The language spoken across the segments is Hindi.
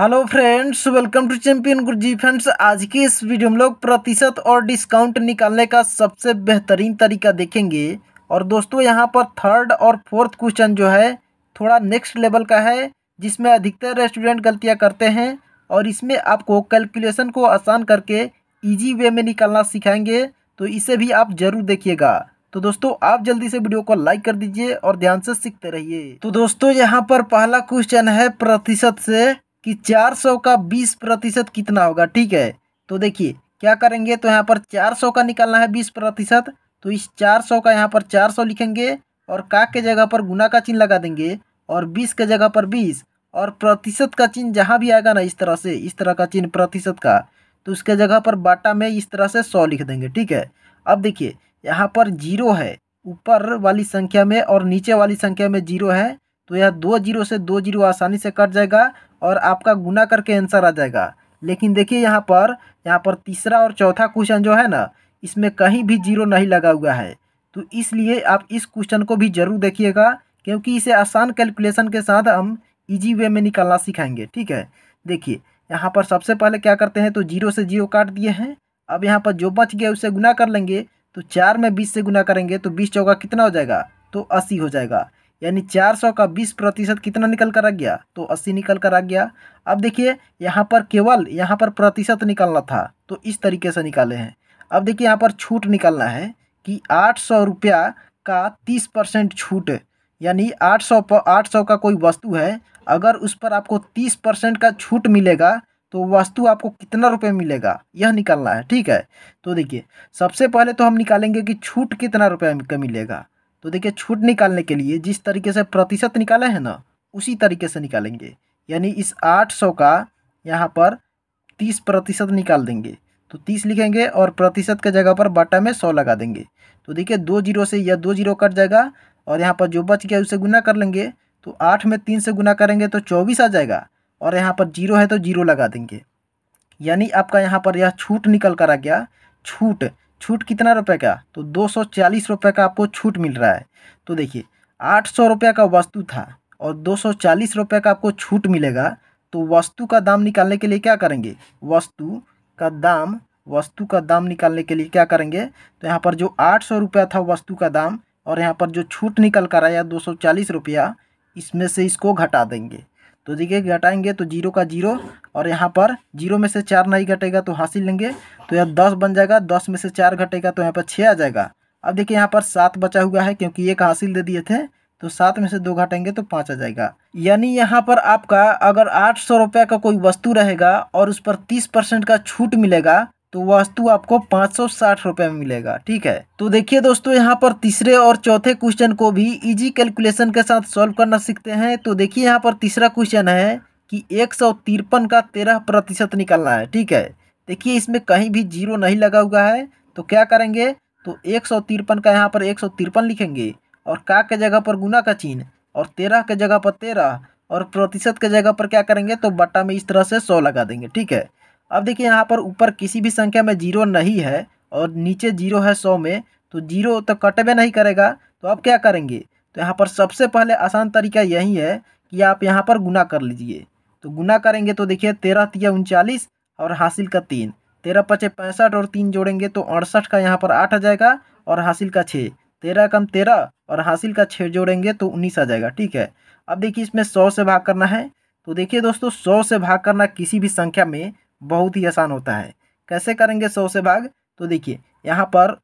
Hello friends, welcome to champion Guruji. Friends, आज की इस वीडियो में लोग प्रतिशत और डिस्काउंट निकालने का सबसे बेहतरीन तरीका देखेंगे। और दोस्तों, यहाँ पर थर्ड और फोर्थ क्वेश्चन जो है थोड़ा नेक्स्ट लेवल का है, जिसमें अधिकतर रेस्टोरेंट गलतियाँ करते हैं। और इसमें आपको कैलकुलेशन को आसान करके ईजी वे में निकालना सिखाएंगे, तो इसे भी आप ज़रूर देखिएगा। तो दोस्तों, आप जल्दी से वीडियो को लाइक कर दीजिए और ध्यान से सीखते रहिए। तो दोस्तों, यहाँ पर पहला क्वेश्चन है प्रतिशत से कि 400 का 20% कितना होगा। ठीक है, तो देखिए क्या करेंगे। तो यहाँ पर 400 का निकालना है 20%, तो इस 400 का यहाँ पर 400 लिखेंगे और का के जगह पर गुना का चिन्ह लगा देंगे और 20 के जगह पर 20 और प्रतिशत का चिन्ह जहाँ भी आएगा ना, इस तरह से, इस तरह का चिन्ह प्रतिशत का, तो उसके जगह पर बाटा में इस तरह से 100 लिख देंगे। ठीक है, अब देखिए यहाँ पर जीरो है ऊपर वाली संख्या में और नीचे वाली संख्या में जीरो है, तो यह 2 जीरो से 2 जीरो आसानी से कट जाएगा और आपका गुना करके आंसर आ जाएगा। लेकिन देखिए यहाँ पर तीसरा और चौथा क्वेश्चन जो है ना, इसमें कहीं भी जीरो नहीं लगा हुआ है, तो इसलिए आप इस क्वेश्चन को भी ज़रूर देखिएगा, क्योंकि इसे आसान कैलकुलेशन के साथ हम इजी वे में निकालना सिखाएंगे। ठीक है, देखिए यहाँ पर सबसे पहले क्या करते हैं, तो 0 से 0 काट दिए हैं। अब यहाँ पर जो बच गया उसे गुना कर लेंगे, तो 4 में 20 से गुना करेंगे तो 20 चौका कितना हो जाएगा, तो 80 हो जाएगा। यानी 400 का 20% कितना निकल कर आ गया, तो 80 निकल कर आ गया। अब देखिए यहाँ पर केवल यहाँ पर प्रतिशत निकालना था, तो इस तरीके से निकाले हैं। अब देखिए यहाँ पर छूट निकालना है कि 800 रुपया का 30% छूट, यानी 800 का कोई वस्तु है, अगर उस पर आपको 30% का छूट मिलेगा तो वस्तु आपको कितना रुपये मिलेगा, यह निकालना है। ठीक है, तो देखिए सबसे पहले तो हम निकालेंगे कि छूट कितना रुपये का मिलेगा। तो देखिए छूट निकालने के लिए जिस तरीके से प्रतिशत निकाले हैं ना, उसी तरीके से निकालेंगे। यानी इस 800 का यहाँ पर 30% निकाल देंगे, तो 30 लिखेंगे और प्रतिशत के जगह पर बाटा में 100 लगा देंगे। तो देखिए 2 जीरो से यह 2 जीरो कट जाएगा और यहाँ पर जो बच गया उसे गुना कर लेंगे, तो 8 में 3 से गुना करेंगे तो 24 आ जाएगा और यहाँ पर 0 है तो 0 लगा देंगे। यानी आपका यहाँ पर यह छूट निकल कर आ गया। छूट कितना रुपए का, तो 240 रुपये का आपको छूट मिल रहा है। तो देखिए 800 रुपये का वस्तु था और 240 रुपये का आपको छूट मिलेगा, तो वस्तु का दाम निकालने के लिए क्या करेंगे, वस्तु का दाम निकालने के लिए क्या करेंगे, तो यहाँ पर जो 800 रुपया था वस्तु का दाम और यहाँ पर जो छूट निकल कर आया 240 रुपया, इसमें से इसको घटा देंगे। तो देखिए घटाएंगे तो 0 का 0 और यहाँ पर 0 में से 4 नहीं घटेगा तो हासिल लेंगे, तो यह 10 बन जाएगा। 10 में से 4 घटेगा तो यहाँ पर 6 आ जाएगा। अब देखिए यहाँ पर 7 बचा हुआ है, क्योंकि 1 हासिल दे दिए थे, तो 7 में से 2 घटेंगे तो 5 आ जाएगा। यानी यहाँ पर आपका अगर 800 रुपये का कोई वस्तु रहेगा और उस पर 30% का छूट मिलेगा, तो वस्तु आपको 560 रुपये में मिलेगा। ठीक है, तो देखिए दोस्तों, यहाँ पर तीसरे और चौथे क्वेश्चन को भी इजी कैलकुलेशन के साथ सॉल्व करना सीखते हैं। तो देखिए यहाँ पर तीसरा क्वेश्चन है कि 153 का 13% निकालना है। ठीक है, देखिए इसमें कहीं भी 0 नहीं लगा हुआ है, तो क्या करेंगे, तो 153 का यहाँ पर 153 लिखेंगे और का के जगह पर गुना का चिन्ह और 13 के जगह पर 13 और प्रतिशत के जगह पर क्या करेंगे, तो बट्टा में इस तरह से 100 लगा देंगे। ठीक है, अब देखिए यहाँ पर ऊपर किसी भी संख्या में 0 नहीं है और नीचे 0 है 100 में, तो 0 तो कटबे नहीं करेगा। तो आप क्या करेंगे, तो यहाँ पर सबसे पहले आसान तरीका यही है कि आप यहाँ पर गुना कर लीजिए। तो गुना करेंगे तो देखिए 13 3 39 और हासिल का 3, 13 5 65 और 3 जोड़ेंगे तो 68 का यहाँ पर 8 आ जाएगा और हासिल का 6, 13 कम 13 और हासिल का 6 जोड़ेंगे तो 19 आ जाएगा। ठीक है, अब देखिए इसमें 100 से भाग करना है। तो देखिए दोस्तों, 100 से भाग करना किसी भी संख्या में बहुत ही आसान होता है। कैसे करेंगे 100 से भाग, तो देखिए यहाँ पर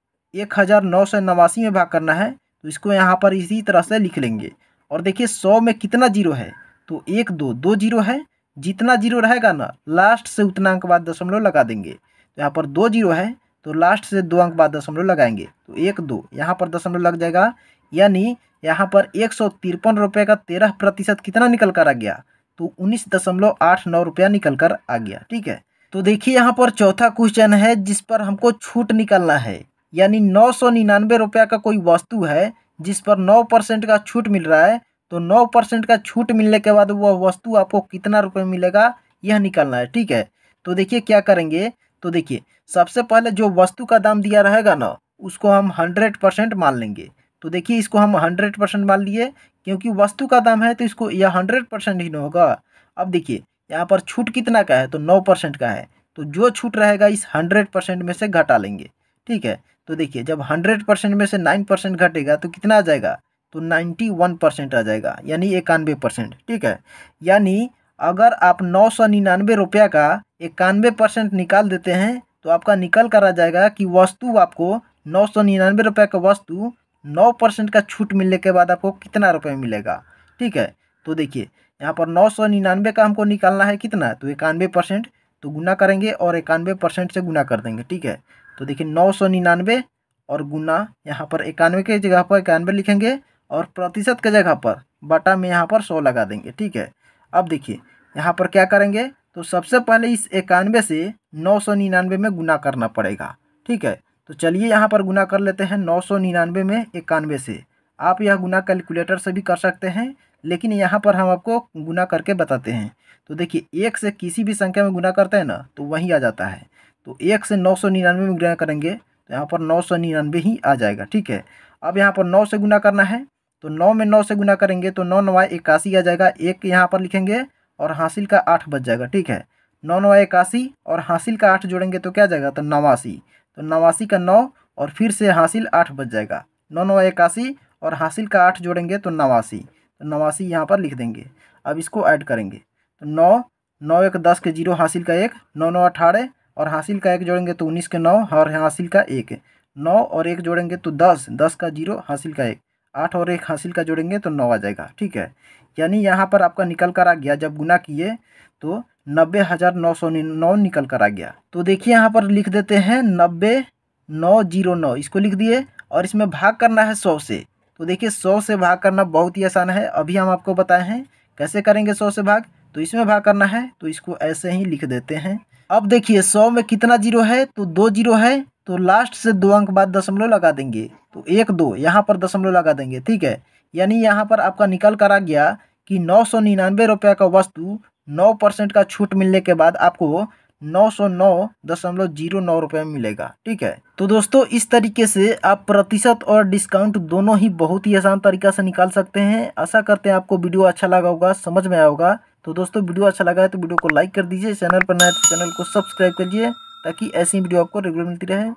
1989 में भाग करना है, तो इसको यहाँ पर इसी तरह से लिख लेंगे। और देखिए 100 में कितना 0 है, तो 1 2 2 जीरो है। जितना 0 रहेगा ना, लास्ट से उतना अंक बाद दशमलव लगा देंगे। तो यहाँ पर 2 जीरो है तो लास्ट से 2 अंक बाद दशमलव लगाएंगे, तो 1 2 यहाँ पर दशमलव लग जाएगा। यानी यहाँ पर 153 रुपये का 13% कितना निकल कर आ गया, तो 19.89 रुपया निकल कर आ गया। ठीक है, तो देखिए यहाँ पर चौथा क्वेश्चन है जिस पर हमको छूट निकालना है। यानी 999 रुपया का कोई वस्तु है जिस पर 9% का छूट मिल रहा है, तो 9% का छूट मिलने के बाद वह वस्तु आपको कितना रुपये मिलेगा, यह निकालना है। ठीक है, तो देखिए क्या करेंगे, तो देखिए सबसे पहले जो वस्तु का दाम दिया रहेगा ना, उसको हम 100% मान लेंगे। तो देखिए इसको हम 100% मान लिए, क्योंकि वस्तु का दाम है तो इसको यह 100% ही होगा। अब देखिए यहाँ पर छूट कितना का है तो 9% का है, तो जो छूट रहेगा इस 100% में से घटा लेंगे। ठीक है, तो देखिए जब 100% में से 9% घटेगा तो कितना आ जाएगा, तो 91% आ जाएगा, यानी 91%। ठीक है, यानी अगर आप 999 रुपया का 91% निकाल देते हैं तो आपका निकल कर आ जाएगा कि वस्तु आपको 999 रुपये का वस्तु 9% का छूट मिलने के बाद आपको कितना रुपये मिलेगा। ठीक है, तो देखिए यहाँ पर 999 का हमको निकालना है कितना, तो 91%, तो गुना करेंगे और 91% से गुना कर देंगे। ठीक है, तो देखिए 999 और गुना यहाँ पर 91 के जगह पर 91 लिखेंगे और प्रतिशत के जगह पर बटा में यहाँ पर 100 लगा देंगे। ठीक है, अब देखिए यहाँ पर क्या करेंगे, तो सबसे पहले इस 91 से 999 में गुना करना पड़ेगा। ठीक है, तो चलिए यहाँ पर गुना कर लेते हैं 999 में 91 से। आप यह गुना कैलकुलेटर से भी कर सकते हैं, लेकिन यहाँ पर हम आपको गुना करके बताते हैं। तो देखिए 1 से किसी भी संख्या में गुना करते हैं ना तो वहीं आ जाता है, तो 1 से 999 में गुना करेंगे तो यहाँ पर 999 ही आ जाएगा। ठीक है, अब यहाँ पर 9 से गुना करना है, तो 9 में 9 से गुना करेंगे तो 9×9=81 आ जाएगा। 1 यहाँ पर लिखेंगे और हासिल का 8 बच जाएगा। ठीक है, 9×9=81 और हासिल का 8 जोड़ेंगे तो क्या जाएगा, तो 89, तो 89 का 9 और फिर से हासिल 8 बच जाएगा। 9×9=81 और हासिल का 8 जोड़ेंगे तो 89, तो 89 यहाँ पर लिख देंगे। अब इसको ऐड करेंगे तो 9×9=10 के 0 हासिल का 1, 9×9=18 और हासिल का 1 जोड़ेंगे तो 19 के 9 और हासिल का 1, 9 और 1 जोड़ेंगे तो 10 का 0 हासिल का 1, 8 और 1 हासिल का जोड़ेंगे तो 9 आ जाएगा। ठीक है, यानी यहाँ पर आपका निकल कर आ गया, जब गुना किए तो 90,909 निकल कर आ गया। तो देखिए यहाँ पर लिख देते हैं 90,909, इसको लिख दिए और इसमें भाग करना है 100 से। तो देखिए 100 से भाग करना बहुत ही आसान है, अभी हम आपको बताए हैं कैसे करेंगे 100 से भाग। तो इसमें भाग करना है तो इसको ऐसे ही लिख देते हैं। अब देखिए 100 में कितना जीरो है, तो 2 जीरो है, तो लास्ट से 2 अंक बाद दशमलव लगा देंगे, तो 1 2 यहाँ पर दशमलव लगा देंगे। ठीक है, यानी यहाँ पर आपका निकल कर आ गया कि 999 रुपये का वस्तु 9% का छूट मिलने के बाद आपको 909.09 रुपये मिलेगा। ठीक है, तो दोस्तों इस तरीके से आप प्रतिशत और डिस्काउंट दोनों ही बहुत ही आसान तरीका से निकाल सकते हैं। आशा करते हैं आपको वीडियो अच्छा लगा होगा, समझ में आया होगा। तो दोस्तों वीडियो अच्छा लगा है तो वीडियो को लाइक कर दीजिए, चैनल पर नए तो चैनल को सब्सक्राइब करिए ताकि ऐसी वीडियो आपको रेगुलर मिलती रहे।